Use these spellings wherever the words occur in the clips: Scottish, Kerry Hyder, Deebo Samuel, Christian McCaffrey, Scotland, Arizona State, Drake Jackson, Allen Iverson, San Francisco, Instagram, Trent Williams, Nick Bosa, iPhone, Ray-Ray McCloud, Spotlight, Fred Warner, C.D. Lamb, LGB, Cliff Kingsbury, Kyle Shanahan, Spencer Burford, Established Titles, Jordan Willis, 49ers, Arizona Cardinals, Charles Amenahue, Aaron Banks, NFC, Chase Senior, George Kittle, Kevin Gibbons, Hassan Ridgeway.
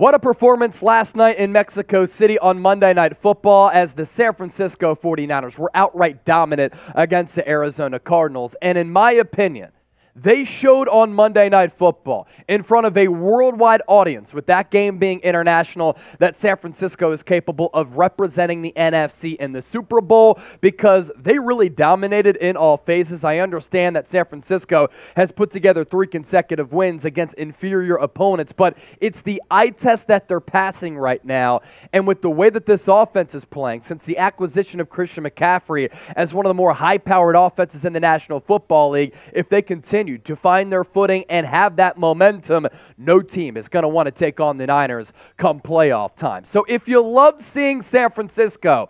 What a performance last night in Mexico City on Monday Night Football as the San Francisco 49ers were outright dominant against the Arizona Cardinals. And in my opinion, they showed on Monday Night Football in front of a worldwide audience, with that game being international, that San Francisco is capable of representing the NFC in the Super Bowl because they really dominated in all phases. I understand that San Francisco has put together 3 consecutive wins against inferior opponents, but it's the eye test that they're passing right now. And with the way that this offense is playing, since the acquisition of Christian McCaffrey as one of the more high-powered offenses in the National Football League, if they continue to find their footing and have that momentum, no team is going to want to take on the Niners come playoff time. So if you love seeing San Francisco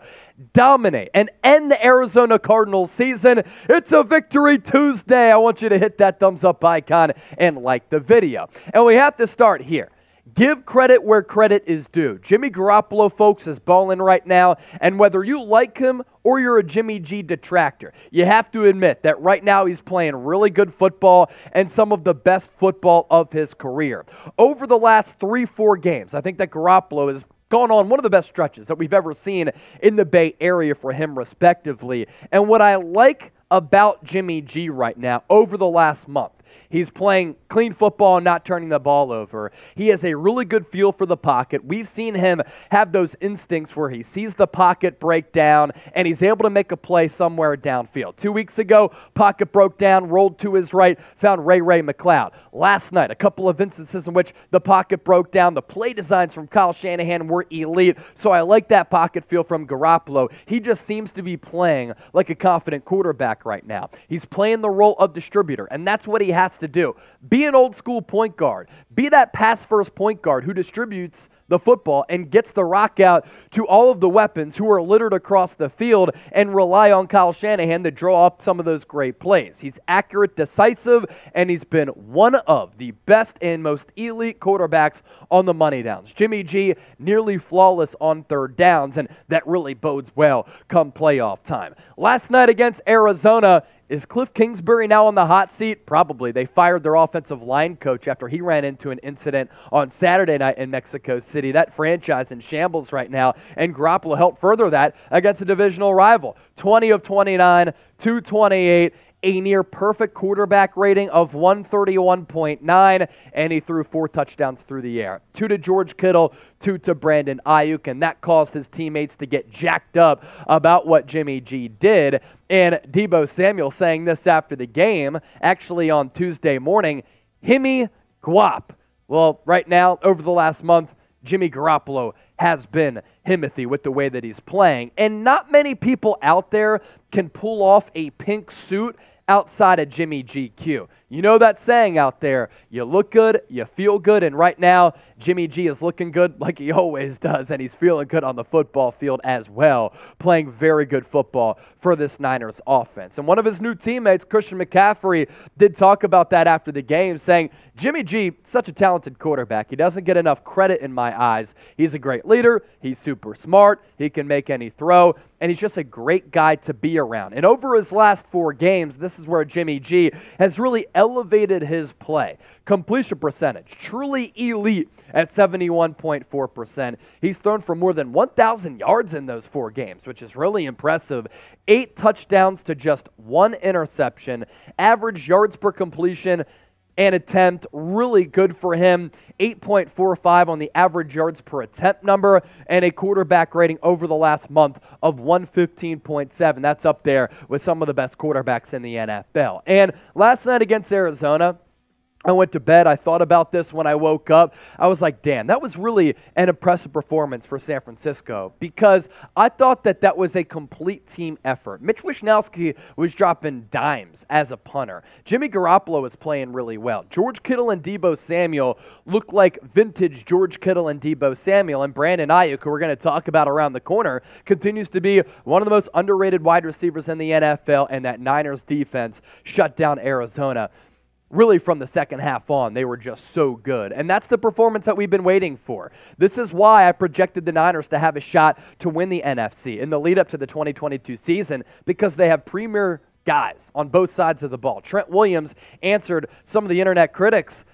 dominate and end the Arizona Cardinals season, it's a Victory Tuesday. I want you to hit that thumbs up icon and like the video. And we have to start here. Give credit where credit is due. Jimmy Garoppolo, folks, is balling right now, and whether you like him or you're a Jimmy G detractor, you have to admit that right now he's playing really good football and some of the best football of his career. Over the last 3-4 games, I think that Garoppolo has gone on one of the best stretches that we've ever seen in the Bay Area for him, respectively. And what I like about Jimmy G right now, over the last month, he's playing clean football and not turning the ball over. He has a really good feel for the pocket. We've seen him have those instincts where he sees the pocket break down and he's able to make a play somewhere downfield. 2 weeks ago, pocket broke down, rolled to his right, found Ray-Ray McCloud. Last night, a couple of instances in which the pocket broke down. The play designs from Kyle Shanahan were elite, so I like that pocket feel from Garoppolo. He just seems to be playing like a confident quarterback right now. He's playing the role of distributor, and that's what he has to do. Be an old school point guard. Be that pass-first point guard who distributes the football and gets the rock out to all of the weapons who are littered across the field, and rely on Kyle Shanahan to draw up some of those great plays. He's accurate, decisive, and he's been one of the best and most elite quarterbacks on the money downs. Jimmy G, nearly flawless on third downs, and that really bodes well come playoff time. Last night against Arizona, is Cliff Kingsbury now on the hot seat? Probably. They fired their offensive line coach after he ran into an incident on Saturday night in Mexico City. That franchise in shambles right now, and Garoppolo helped further that against a divisional rival. 20 of 29, 228, a near-perfect quarterback rating of 131.9, and he threw 4 touchdowns through the air. 2 to George Kittle, 2 to Brandon Aiyuk, and that caused his teammates to get jacked up about what Jimmy G did. And Deebo Samuel saying this after the game, actually on Tuesday morning, "Himmy guap." Well, right now, over the last month, Jimmy Garoppolo has been Himothy with the way that he's playing. And not many people out there can pull off a pink suit outside of Jimmy GQ. You know that saying out there, you look good, you feel good, and right now Jimmy G is looking good like he always does, and he's feeling good on the football field as well, playing very good football for this Niners offense. And one of his new teammates, Christian McCaffrey, did talk about that after the game, saying, Jimmy G, such a talented quarterback. He doesn't get enough credit in my eyes. He's a great leader. He's super smart. He can make any throw, and he's just a great guy to be around. And over his last 4 games, this is where Jimmy G has really elevated his play. Completion percentage, truly elite at 71.4%. He's thrown for more than 1,000 yards in those 4 games, which is really impressive. 8 touchdowns to just 1 interception. Average yards per completion and attempt, really good for him. 8.45 on the average yards per attempt number, and a quarterback rating over the last month of 115.7. That's up there with some of the best quarterbacks in the NFL. And last night against Arizona, I went to bed. I thought about this when I woke up. I was like, damn, that was really an impressive performance for San Francisco, because I thought that that was a complete team effort. Mitch Wishnowsky was dropping dimes as a punter. Jimmy Garoppolo was playing really well. George Kittle and Deebo Samuel looked like vintage George Kittle and Deebo Samuel. And Brandon Aiyuk, who we're going to talk about around the corner, continues to be one of the most underrated wide receivers in the NFL, and that Niners defense shut down Arizona. Really, from the second half on, they were just so good. And that's the performance that we've been waiting for. This is why I projected the Niners to have a shot to win the NFC in the lead-up to the 2022 season, because they have premier guys on both sides of the ball. Trent Williams answered some of the internet critics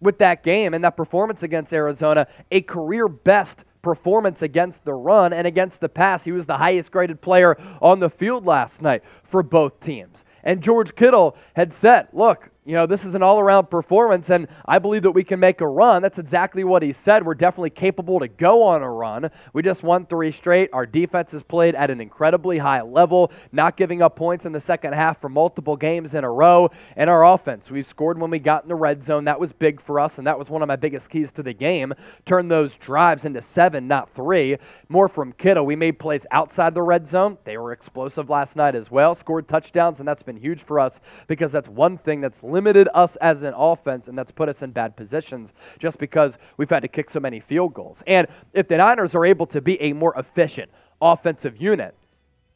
with that game and that performance against Arizona, a career best performance against the run and against the pass. He was the highest graded player on the field last night for both teams. And George Kittle had said, look, you know, this is an all-around performance, and I believe that we can make a run. That's exactly what he said. We're definitely capable to go on a run. We just won 3 straight. Our defense has played at an incredibly high level, not giving up points in the second half for multiple games in a row. And our offense, we've scored when we got in the red zone. That was big for us, and that was one of my biggest keys to the game. Turn those drives into 7, not 3. More from Kittle. We made plays outside the red zone. They were explosive last night as well. Scored touchdowns, and that's been huge for us because that's one thing that's limited us as an offense, and that's put us in bad positions just because we've had to kick so many field goals. And if the Niners are able to be a more efficient offensive unit,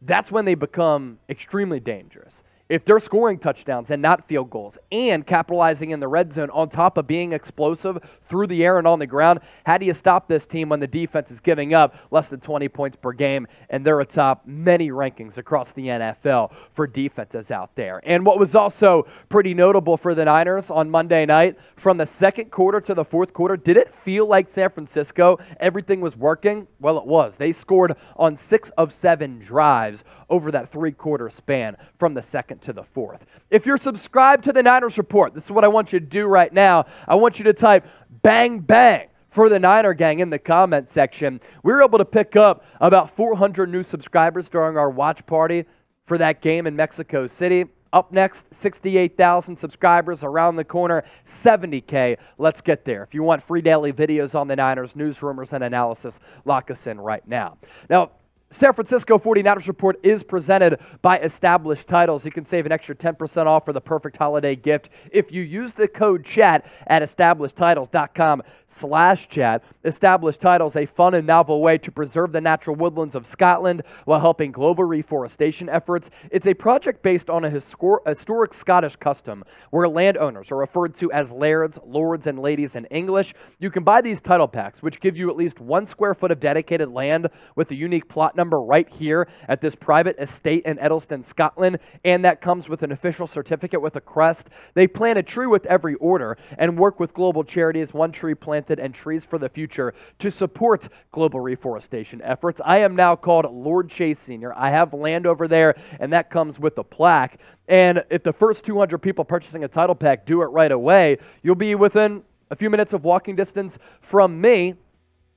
that's when they become extremely dangerous. If they're scoring touchdowns and not field goals and capitalizing in the red zone on top of being explosive through the air and on the ground, how do you stop this team when the defense is giving up less than 20 points per game and they're atop many rankings across the NFL for defenses out there? And what was also pretty notable for the Niners on Monday night, from the second quarter to the fourth quarter, did it feel like San Francisco, everything was working? Well, it was. They scored on 6 of 7 drives over that 3-quarter span from the second to the fourth. If you're subscribed to the Niners Report, this is what I want you to do right now. I want you to type bang bang for the Niner Gang in the comment section. We were able to pick up about 400 new subscribers during our watch party for that game in Mexico City. Up next, 68,000 subscribers around the corner, 70K. Let's get there. If you want free daily videos on the Niners, news, rumors, and analysis, lock us in right now. Now, San Francisco 49ers Report is presented by Established Titles. You can save an extra 10% off for the perfect holiday gift if you use the code chat at establishedtitles.com/chat. Established Titles, a fun and novel way to preserve the natural woodlands of Scotland while helping global reforestation efforts. It's a project based on a historic Scottish custom where landowners are referred to as lairds, lords, and ladies in English. You can buy these title packs, which give you at least 1 square foot of dedicated land with a unique plot number right here at this private estate in Edelston, Scotland, and that comes with an official certificate with a crest. They plant a tree with every order and work with global charities, One Tree Planted and Trees for the Future, to support global reforestation efforts. I am now called Lord Chase Sr. I have land over there, and that comes with a plaque. And if the first 200 people purchasing a title pack do it right away, you'll be within a few minutes of walking distance from me.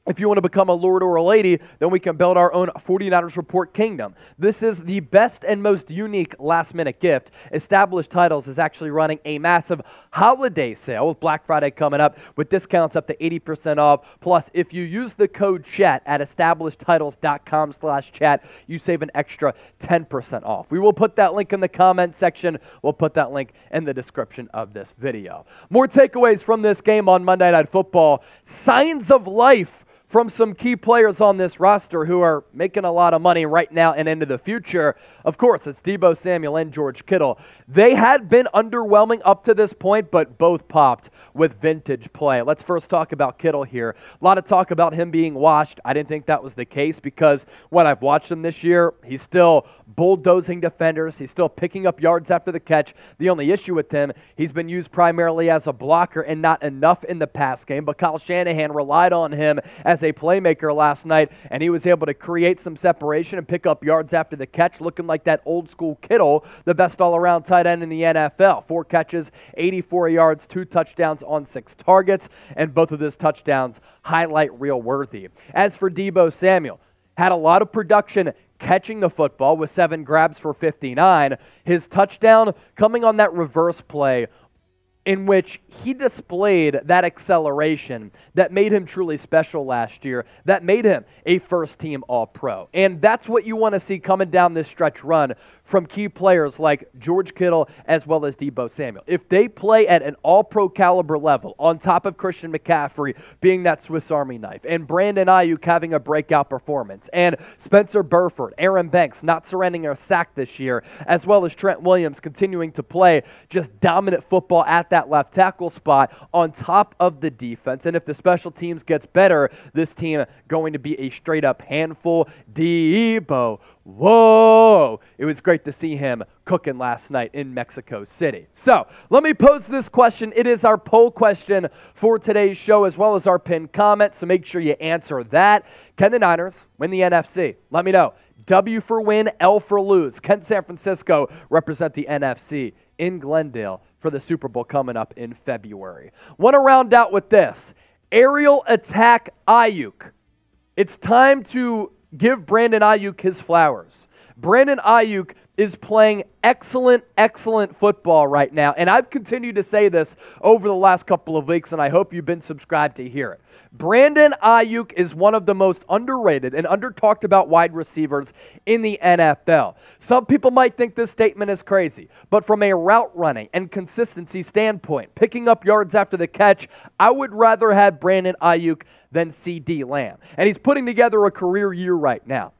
If you want to become a lord or a lady, then we can build our own 49ers Report kingdom. This is the best and most unique last-minute gift. Established Titles is actually running a massive holiday sale with Black Friday coming up with discounts up to 80% off. Plus, if you use the code chat at establishedtitles.com/chat, you save an extra 10% off. We will put that link in the comment section. We'll put that link in the description of this video. More takeaways from this game on Monday Night Football. Signs of life from some key players on this roster who are making a lot of money right now and into the future. Of course, it's Deebo Samuel and George Kittle. They had been underwhelming up to this point, but both popped with vintage play. Let's first talk about Kittle here. A lot of talk about him being washed. I didn't think that was the case because when I've watched him this year, he's still bulldozing defenders. He's still picking up yards after the catch. The only issue with him, he's been used primarily as a blocker and not enough in the pass game, but Kyle Shanahan relied on him as a playmaker last night, and he was able to create some separation and pick up yards after the catch, looking like that old-school Kittle, the best all-around tight end in the NFL. 4 catches, 84 yards, 2 touchdowns on 6 targets, and both of those touchdowns highlight reel worthy. As for Deebo Samuel, had a lot of production catching the football with 7 grabs for 59. His touchdown coming on that reverse play in which he displayed that acceleration that made him truly special last year, that made him a first-team All-Pro. And that's what you want to see coming down this stretch run from key players like George Kittle as well as Deebo Samuel. If they play at an All-Pro caliber level on top of Christian McCaffrey being that Swiss Army knife and Brandon Aiyuk having a breakout performance and Spencer Burford, Aaron Banks not surrendering a sack this year, as well as Trent Williams continuing to play just dominant football at that left tackle spot on top of the defense. And if the special teams gets better, this team going to be a straight-up handful. Deebo whoa, it was great to see him cooking last night in Mexico City. So let me pose this question. It is our poll question for today's show as well as our pinned comment, so make sure you answer that. Can the Niners win the NFC? Let me know. W for win, L for lose. Can San Francisco represent the NFC in Glendale for the Super Bowl coming up in February? Want to round out with this. Aerial attack Aiyuk. It's time to give Brandon Aiyuk his flowers. Brandon Aiyuk is playing excellent, excellent football right now. And I've continued to say this over the last couple of weeks, and I hope you've been subscribed to hear it. Brandon Aiyuk is one of the most underrated and under-talked about wide receivers in the NFL. Some people might think this statement is crazy, but from a route running and consistency standpoint, picking up yards after the catch, I would rather have Brandon Aiyuk than C.D. Lamb. And he's putting together a career year right now.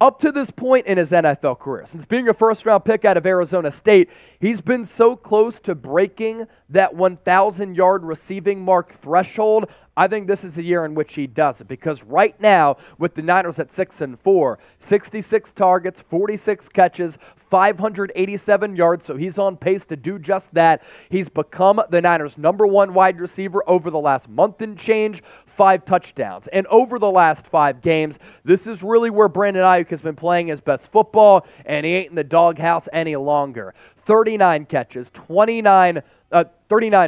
Up to this point in his NFL career, since being a first-round pick out of Arizona State, he's been so close to breaking that 1,000-yard receiving mark threshold. I think this is the year in which he does it, because right now, with the Niners at 6-4, 66 targets, 46 catches, 587 yards, so he's on pace to do just that. He's become the Niners' #1 wide receiver over the last month and change, 5 touchdowns. And over the last 5 games, this is really where Brandon Aiyuk has been playing his best football, and he ain't in the doghouse any longer. 39 catches, 39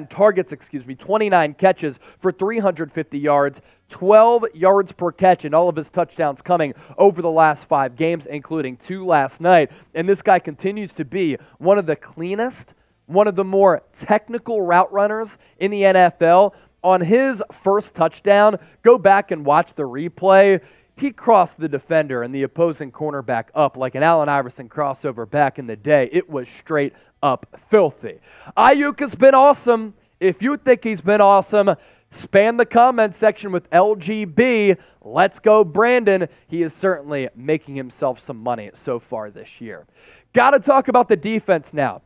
targets, 29 catches for 350 yards, 12 yards per catch, and all of his touchdowns coming over the last 5 games, including 2 last night. And this guy continues to be one of the cleanest, one of the more technical route runners in the NFL. On his first touchdown, go back and watch the replay. He crossed the defender and the opposing cornerback up like an Allen Iverson crossover back in the day. It was straight up filthy. Aiyuk has been awesome. If you think he's been awesome, spam the comment section with LGB. Let's go, Brandon. He is certainly making himself some money so far this year. Got to talk about the defense now.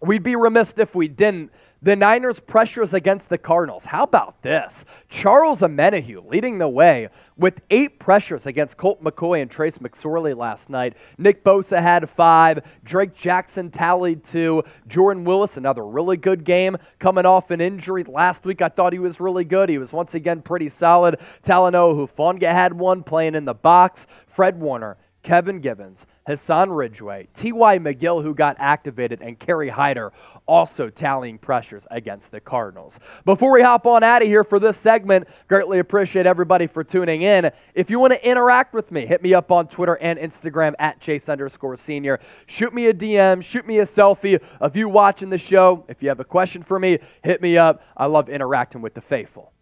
We'd be remiss if we didn't. The Niners' pressures against the Cardinals. How about this? Charles Amenahue leading the way with 8 pressures against Colt McCoy and Trace McSorley last night. Nick Bosa had 5. Drake Jackson tallied 2. Jordan Willis, another really good game, coming off an injury last week. I thought he was really good. He was once again pretty solid. Talanoa Hufanga had 1 playing in the box. Fred Warner, Kevin Gibbons, Hassan Ridgeway, T.Y. McGill, who got activated, and Kerry Hyder also tallying pressures against the Cardinals. Before we hop on out of here for this segment, greatly appreciate everybody for tuning in. If you want to interact with me, hit me up on Twitter and Instagram at Chase_Senior. Shoot me a DM, shoot me a selfie of you watching the show. If you have a question for me, hit me up. I love interacting with the faithful.